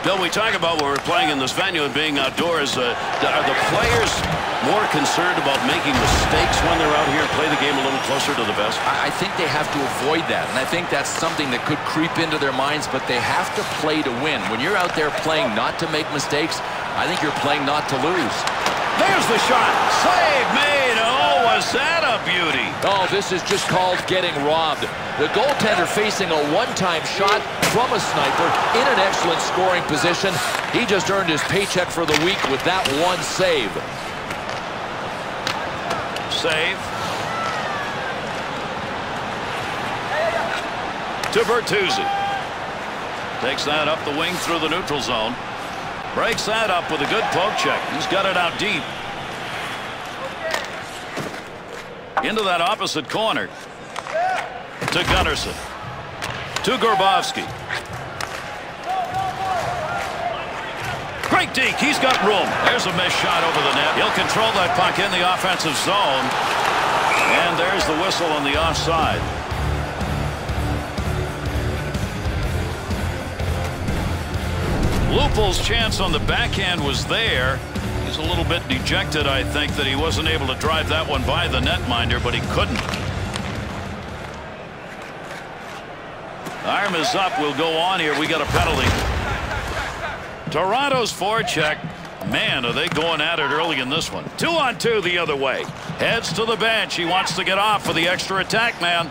Bill, we talk about when we're playing in this venue and being outdoors. Are the players more concerned about making mistakes when they're out here and play the game a little closer to the vest? I think they have to avoid that, and I think that's something that could creep into their minds, but they have to play to win. When you're out there playing not to make mistakes, I think you're playing not to lose. There's the shot. Save made. Oh, was that a beauty? Oh, this is just called getting robbed. The goaltender facing a one-time shot from a sniper in an excellent scoring position. He just earned his paycheck for the week with that one save. Save. To Bertuzzi. Takes that up the wing through the neutral zone. Breaks that up with a good poke check. He's got it out deep. Into that opposite corner. To Gunnarsson. To Gorbovsky. Great deke. He's got room. There's a missed shot over the net. He'll control that puck in the offensive zone. And there's the whistle on the offside. Lupul's chance on the backhand was there. He's a little bit dejected, I think, that he wasn't able to drive that one by the netminder, but he couldn't. Arm is up. We'll go on here. We got a penalty. Toronto's forecheck. Man, are they going at it early in this one. 2-on-2 the other way. Heads to the bench. He wants to get off for the extra attack, man.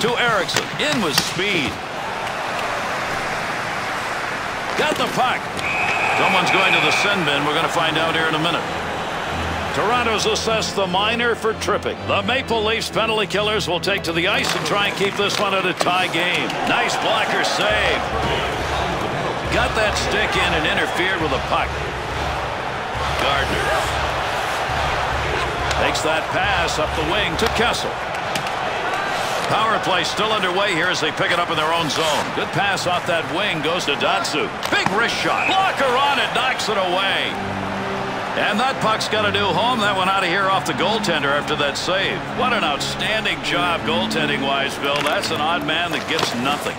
To Eriksson. In with speed. Got the puck. Someone's going to the sin bin. We're going to find out here in a minute. Toronto's assessed the minor for tripping. The Maple Leafs penalty killers will take to the ice and try and keep this one at a tie game. Nice blocker save. Got that stick in and interfered with a puck. Gardner takes that pass up the wing to Kessel. Power play still underway here as they pick it up in their own zone. Good pass off that wing goes to Dotsu. Big wrist shot. Blocker on it, knocks it away. And that puck's got to do home. That one out of here off the goaltender after that save. What an outstanding job goaltending-wise, Bill. That's an odd man that gets nothing.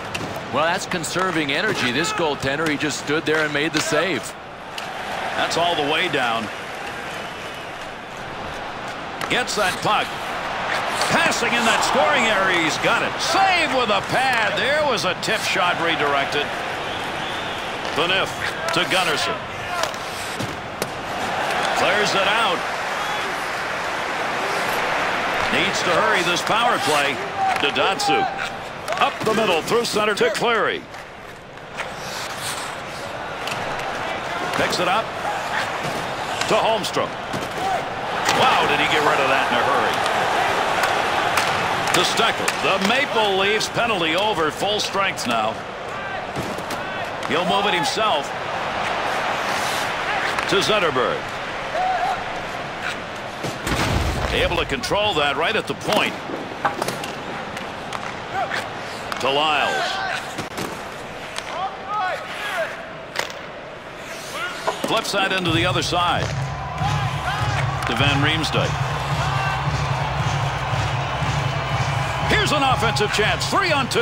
Well, that's conserving energy. This goaltender, he just stood there and made the save. That's all the way down. Gets that puck. Passing in that scoring area, he's got it. Save with a pad. There was a tip shot redirected. Paniff to Gunnarsson. Clears it out. Needs to hurry this power play to Dotsu. Up the middle, through center to Cleary. Picks it up to Holmstrom. Wow, did he get rid of that in a hurry. To Steckel. The Maple Leafs penalty over, full strength now. He'll move it himself. To Zetterberg. Able to control that right at the point. To Lyles. Flips that into the other side. To Van Riemsdyk. Here's an offensive chance. 3-on-2.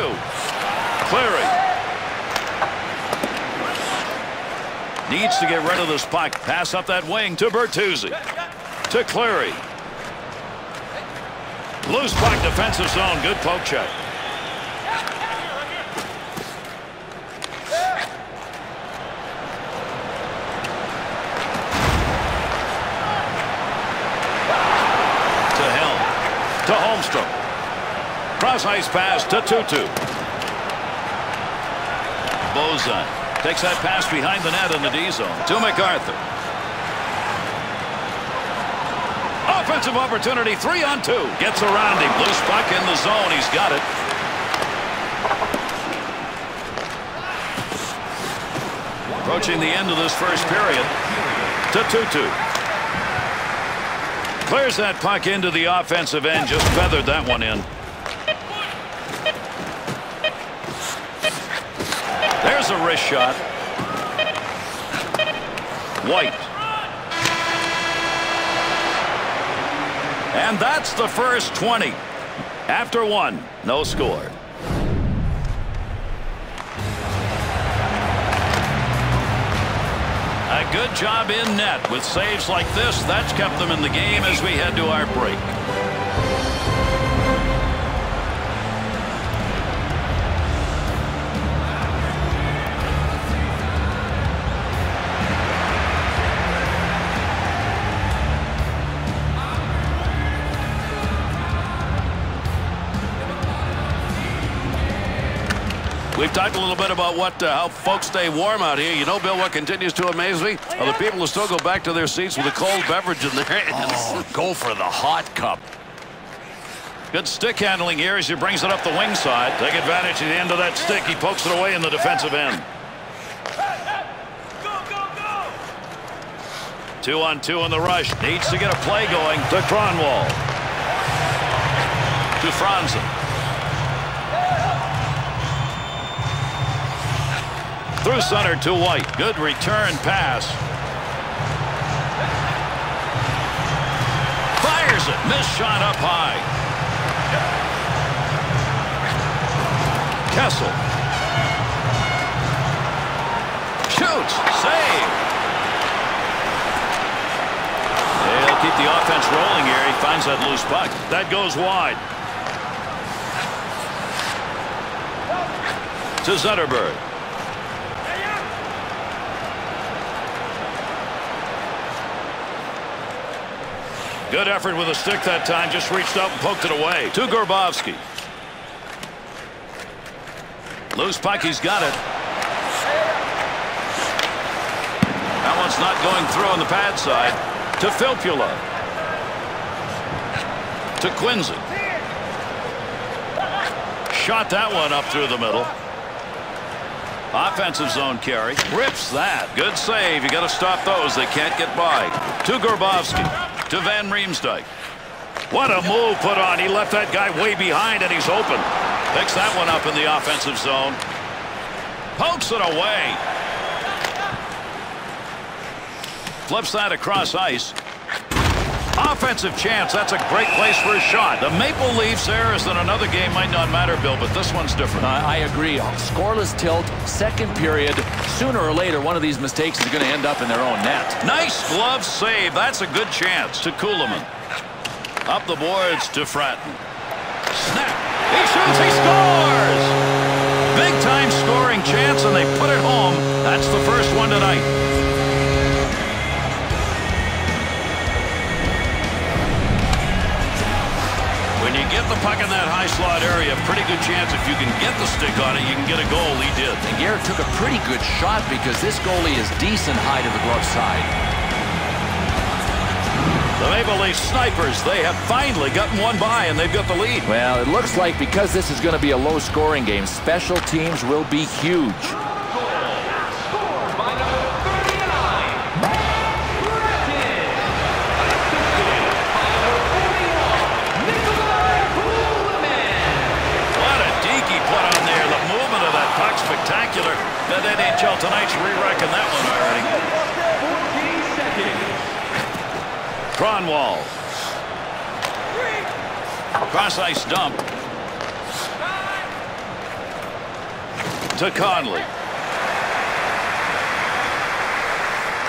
Cleary. Needs to get rid of this puck. Pass up that wing to Bertuzzi. To Cleary. Loose puck, defensive zone. Good poke check. To Helm. To Holmstrom. Cross-ice pass to Tutu. Bozak takes that pass behind the net in the D zone. To MacArthur. Offensive opportunity, 3-on-2. Gets around him. Loose puck in the zone. He's got it. Approaching the end of this first period. To Tutu. Clears that puck into the offensive end. Just feathered that one in. There's a wrist shot. White. And that's the first 20. After one, no score. A good job in net. With saves like this, that's kept them in the game as we head to our break. We've talked a little bit about how folks stay warm out here. You know, Bill, what continues to amaze me are the people who still go back to their seats with a cold beverage in their hands. Oh, go for the hot cup. Good stick handling here as he brings it up the wing side. Take advantage of the end of that stick. He pokes it away in the defensive end. Go, go, go. 2-on-2 in the rush. Needs to get a play going to Cronwall. To Franzen. Through center to White. Good return pass. Fires it. Missed shot up high. Kessel. Shoots. Save. They'll keep the offense rolling here. He finds that loose puck. That goes wide. To Zetterberg. Good effort with a stick that time. Just reached out and poked it away. To Gorbovsky. Loose puck. He's got it. That one's not going through on the pad side. To Filppula. To Quinsey. Shot that one up through the middle. Offensive zone carry. Rips that. Good save. You got to stop those. They can't get by. To Gorbovsky. To Van Riemsdyk. What a move put on. He left that guy way behind, and he's open. Picks that one up in the offensive zone. Pokes it away. Flips that across ice. Offensive chance. That's a great place for a shot. The Maple Leafs errors in another game might not matter, Bill, but this one's different. I agree. Scoreless tilt, second period. Sooner or later, one of these mistakes is going to end up in their own net. Nice glove save. That's a good chance. To Kuhlman. Up the boards to Frattin. Snap. He shoots. He scores. Big-time scoring chance, and they put it home. That's the first one tonight. Get the puck in that high slot area. Pretty good chance if you can get the stick on it, you can get a goal. He did. And Garrett took a pretty good shot because this goalie is decent high to the glove side. The Maple Leaf snipers, they have finally gotten one by, and they've got the lead. Well, it looks like because this is going to be a low-scoring game, special teams will be huge. Spectacular. That NHL Tonight's re-reckoned that one already. Cronwall. Cross-ice dump. To Conley.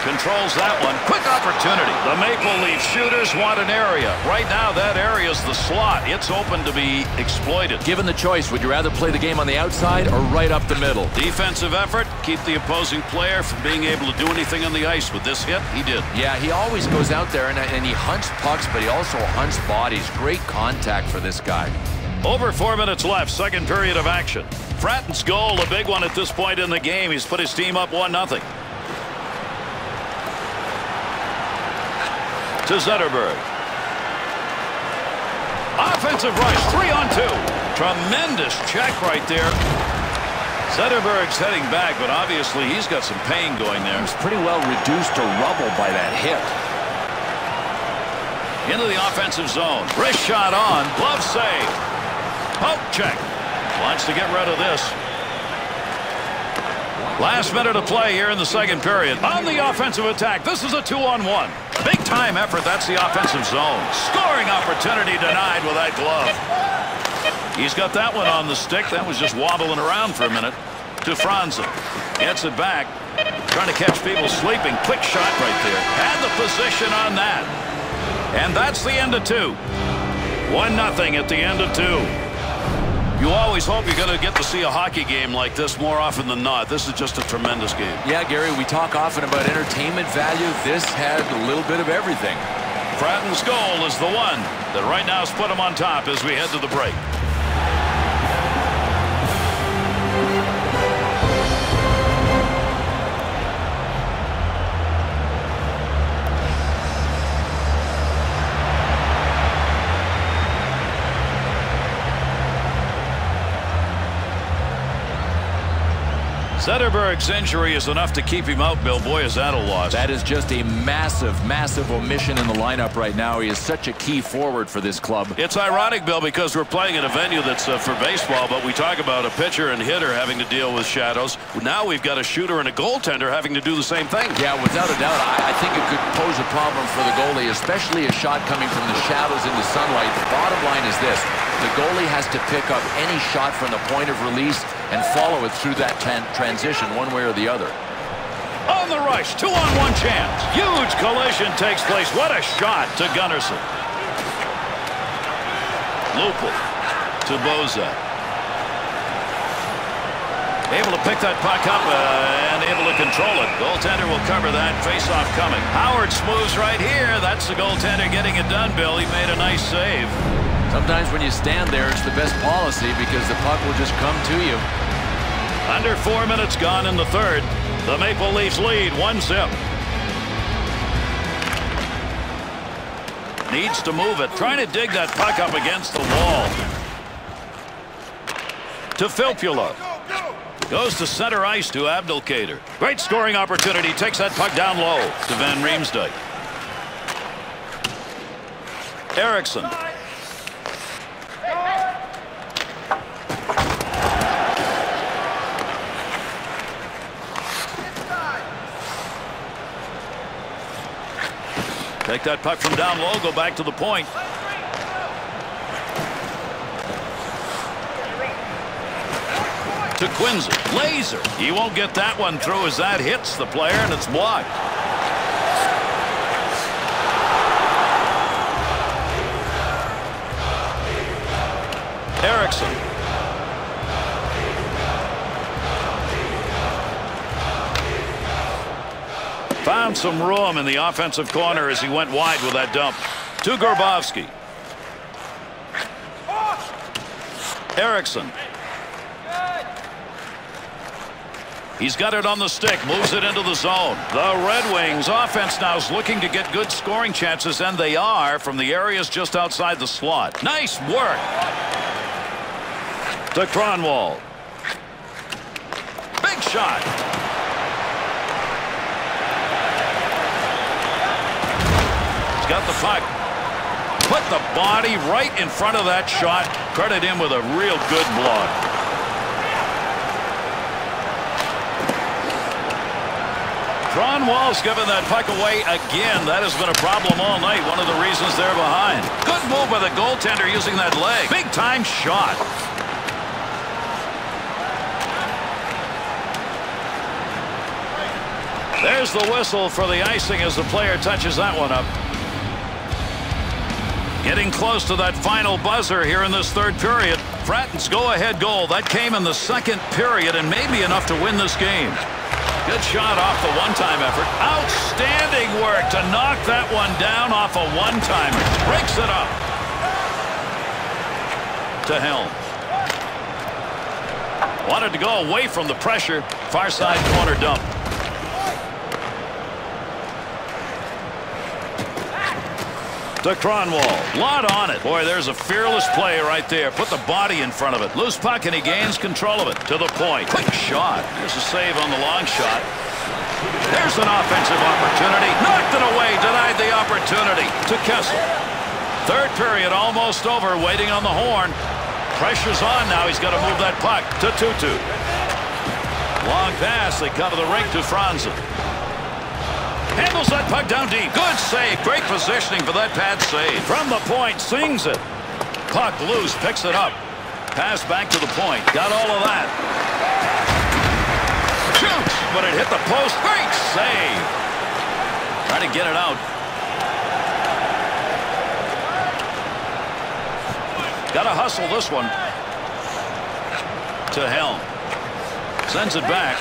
Controls that one. Quick opportunity. The Maple Leaf shooters want an area. Right now, that area is the slot. It's open to be exploited. Given the choice, would you rather play the game on the outside or right up the middle? Defensive effort. Keep the opposing player from being able to do anything on the ice. With this hit, he did. Yeah, he always goes out there and he hunts pucks, but he also hunts bodies. Great contact for this guy. Over 4 minutes left, second period of action. Fratton's goal, a big one at this point in the game. He's put his team up 1-0. To Zetterberg. Offensive rush, 3-on-2. Tremendous check right there. Zetterberg's heading back, but obviously he's got some pain going there. He's pretty well reduced to rubble by that hit. Into the offensive zone. Wrist shot on. Glove save. Poke check. Wants to get rid of this. Last minute of play here in the second period. On the offensive attack, this is a 2-on-1. Big-time effort, that's the offensive zone. Scoring opportunity denied with that glove. He's got that one on the stick. That was just wobbling around for a minute. DeFranza gets it back. Trying to catch people sleeping. Quick shot right there. Had the position on that. And that's the end of two. 1-0 at the end of two. You always hope you're going to get to see a hockey game like this more often than not. This is just a tremendous game. Yeah, Gary, we talk often about entertainment value. This had a little bit of everything. Frattin's goal is the one that right now has put him on top as we head to the break. Zetterberg's injury is enough to keep him out, Bill. Boy, is that a loss. That is just a massive, massive omission in the lineup right now. He is such a key forward for this club. It's ironic, Bill, because we're playing in a venue that's for baseball, but we talk about a pitcher and hitter having to deal with shadows. Now we've got a shooter and a goaltender having to do the same thing. Yeah, without a doubt, I think it could pose a problem for the goalie, especially a shot coming from the shadows into sunlight. The bottom line is this. The goalie has to pick up any shot from the point of release and follow it through that transition one way or the other. On the rush, 2-on-1 chance. Huge collision takes place. What a shot to Gunnarsson. Lupul to Bozak. Able to pick that puck up and able to control it. Goaltender will cover that. Face-off coming. Howard smooths right here. That's the goaltender getting it done, Bill. He made a nice save. Sometimes when you stand there, it's the best policy because the puck will just come to you. Under 4 minutes gone in the third. The Maple Leafs lead 1-0. Needs to move it. Trying to dig that puck up against the wall. To Filppula. Goes to center ice to Abdulkader. Great scoring opportunity. Takes that puck down low to Van Riemsdyk. Eriksson. Take that puck from down low, go back to the point. To Quinsey. Laser. He won't get that one through as that hits the player and it's blocked. Eriksson. Found some room in the offensive corner as he went wide with that dump. To Gorbovsky. Eriksson. He's got it on the stick, moves it into the zone. The Red Wings offense now is looking to get good scoring chances, and they are from the areas just outside the slot. Nice work. To Cronwall. Big shot. Got the puck. Put the body right in front of that shot. Credit him with a real good block. Cronwall's given that puck away again. That has been a problem all night. One of the reasons they're behind. Good move by the goaltender using that leg. Big time shot. There's the whistle for the icing as the player touches that one up. Getting close to that final buzzer here in this third period. Frattin's go-ahead goal. That came in the second period and may be enough to win this game. Good shot off the one-time effort. Outstanding work to knock that one down off a one-timer. Breaks it up. To Helm. Wanted to go away from the pressure. Far side corner dump. To Cronwall. Lot on it. Boy, there's a fearless play right there. Put the body in front of it. Loose puck, and he gains control of it. To the point. Quick shot. There's a save on the long shot. There's an offensive opportunity. Knocked it away. Denied the opportunity. To Kessel. Third period almost over. Waiting on the horn. Pressure's on now. He's got to move that puck. To Tutu. Long pass. They cover the rink to Franzen. Handles that puck down deep. Good save. Great positioning for that pad save. From the point, sings it. Puck loose, picks it up. Pass back to the point. Got all of that. Shoots. but it hit the post. Great save. Try to get it out. Got to hustle this one. To Helm. Sends it back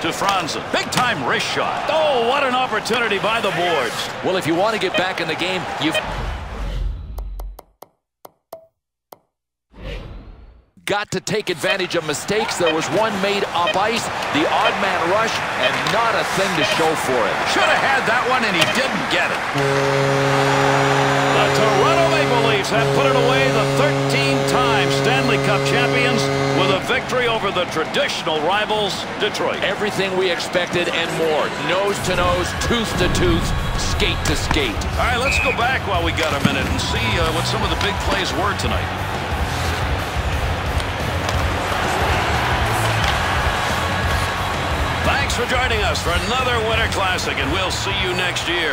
to Franzen. Big-time wrist shot. Oh, what an opportunity by the boards. Well, if you want to get back in the game, you've got to take advantage of mistakes. There was one made up ice, the odd man rush, and not a thing to show for it. Should have had that one, and he didn't get it. The Toronto Maple Leafs have put it away, the 13-time Stanley Cup champions, with a victory over the traditional rivals, Detroit. Everything we expected and more. Nose to nose, tooth to tooth, skate to skate. All right, let's go back while we got a minute and see what some of the big plays were tonight. Thanks for joining us for another Winter Classic, and we'll see you next year.